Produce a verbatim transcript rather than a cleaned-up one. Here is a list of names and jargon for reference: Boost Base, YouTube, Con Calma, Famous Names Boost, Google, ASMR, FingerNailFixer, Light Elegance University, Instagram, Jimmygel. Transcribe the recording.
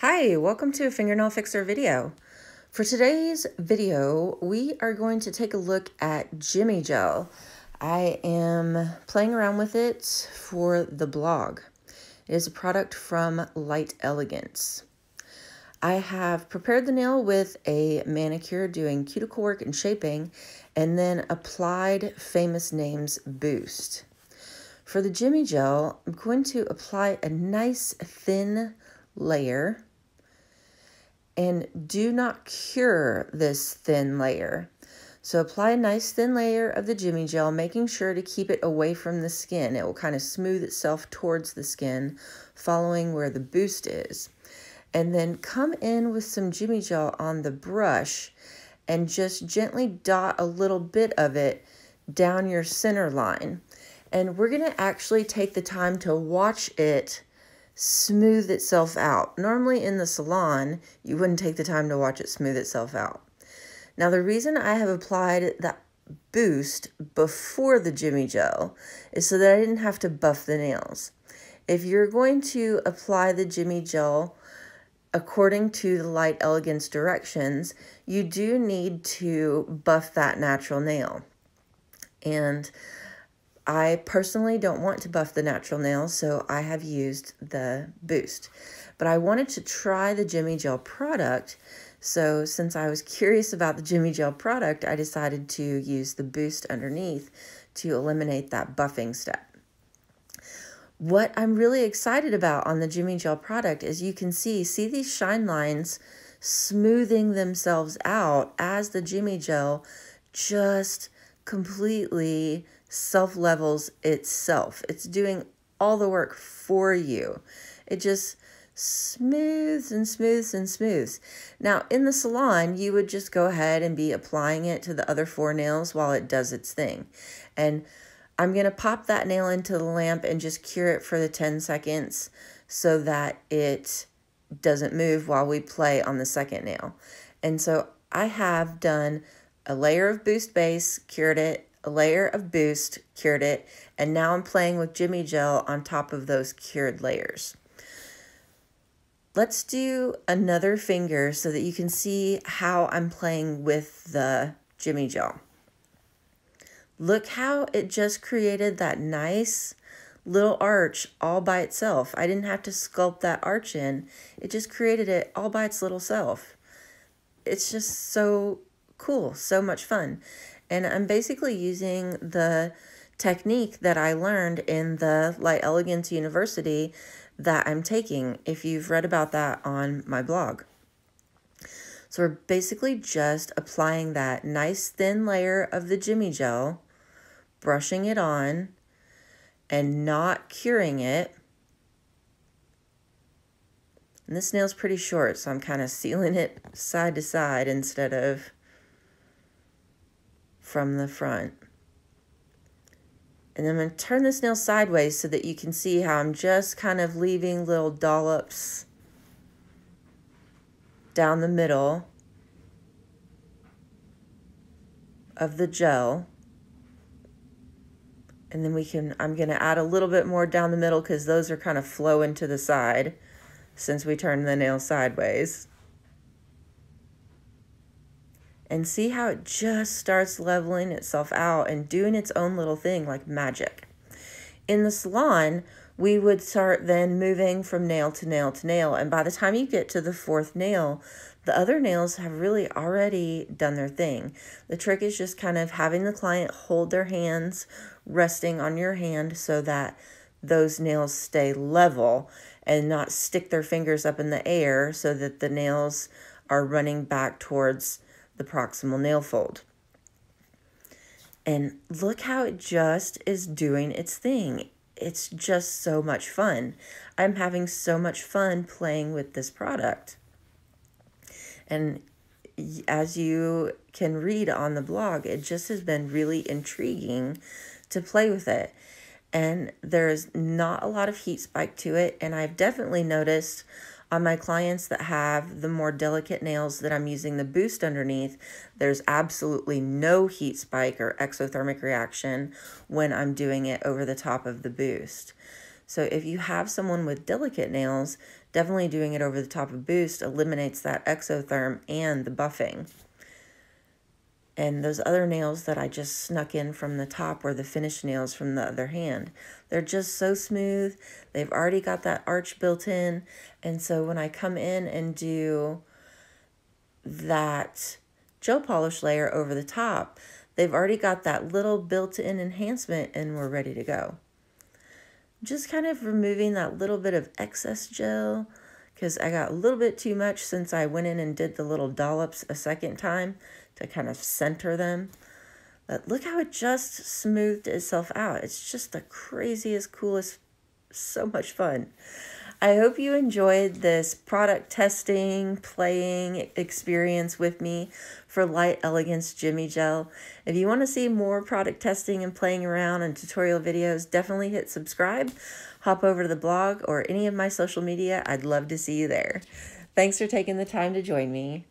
Hi, welcome to a fingernail fixer video. For today's video, we are going to take a look at Jimmy Gel. I am playing around with it for the blog. It is a product from Light Elegance. I have prepared the nail with a manicure doing cuticle work and shaping, and then applied Famous Names Boost. For the Jimmy Gel, I'm going to apply a nice thin layer. And do not cure this thin layer. So apply a nice thin layer of the Jimmy Gel, making sure to keep it away from the skin. It will kind of smooth itself towards the skin, following where the boost is. And then come in with some Jimmy Gel on the brush and just gently dot a little bit of it down your center line. And we're gonna actually take the time to watch it smooth itself out. Normally in the salon, you wouldn't take the time to watch it smooth itself out. Now, the reason I have applied that boost before the Jimmy Gel is so that I didn't have to buff the nails. If you're going to apply the Jimmy Gel according to the Light Elegance directions, you do need to buff that natural nail. And I personally don't want to buff the natural nail, so I have used the boost. But I wanted to try the Jimmy Gel product, so since I was curious about the Jimmy Gel product, I decided to use the boost underneath to eliminate that buffing step. What I'm really excited about on the Jimmy Gel product is you can see, see these shine lines smoothing themselves out as the Jimmy Gel just completely self-levels itself. It's doing all the work for you. It just smooths and smooths and smooths. Now, in the salon, you would just go ahead and be applying it to the other four nails while it does its thing. And I'm going to pop that nail into the lamp and just cure it for the ten seconds so that it doesn't move while we play on the second nail. And so I have done a layer of boost base, cured it, a layer of boost, cured it, and now I'm playing with Jimmy Gel on top of those cured layers. Let's do another finger so that you can see how I'm playing with the Jimmy Gel. Look how it just created that nice little arch all by itself. I didn't have to sculpt that arch in. It just created it all by its little self. It's just so cool, so much fun. And I'm basically using the technique that I learned in the Light Elegance University that I'm taking, if you've read about that on my blog. So we're basically just applying that nice thin layer of the Jimmy Gel, brushing it on, and not curing it. And this nail's pretty short, so I'm kind of sealing it side to side instead of from the front. And then I'm going to turn this nail sideways so that you can see how I'm just kind of leaving little dollops down the middle of the gel. And then we can, I'm going to add a little bit more down the middle because those are kind of flowing to the side since we turned the nail sideways. And see how it just starts leveling itself out and doing its own little thing like magic. In the salon, we would start then moving from nail to nail to nail. And by the time you get to the fourth nail, the other nails have really already done their thing. The trick is just kind of having the client hold their hands, resting on your hand so that those nails stay level and not stick their fingers up in the air so that the nails are running back towards the proximal nail fold. And look how it just is doing its thing. It's just so much fun. I'm having so much fun playing with this product. And as you can read on the blog, it just has been really intriguing to play with it. And there's not a lot of heat spike to it. And I've definitely noticed on my clients that have the more delicate nails that I'm using the boost underneath, there's absolutely no heat spike or exothermic reaction when I'm doing it over the top of the boost. So if you have someone with delicate nails, Definitely doing it over the top of Boost eliminates that exotherm and the buffing. And those other nails that I just snuck in from the top were the finish nails from the other hand. They're just so smooth. They've already got that arch built in. And so when I come in and do that gel polish layer over the top, they've already got that little built-in enhancement and we're ready to go. Just kind of removing that little bit of excess gel because I got a little bit too much since I went in and did the little dollops a second time to kind of center them. But look how it just smoothed itself out. It's just the craziest, coolest, so much fun. I hope you enjoyed this product testing, playing experience with me for Light Elegance Jimmy Gel. If you want to see more product testing and playing around and tutorial videos, definitely hit subscribe, hop over to the blog or any of my social media. I'd love to see you there. Thanks for taking the time to join me.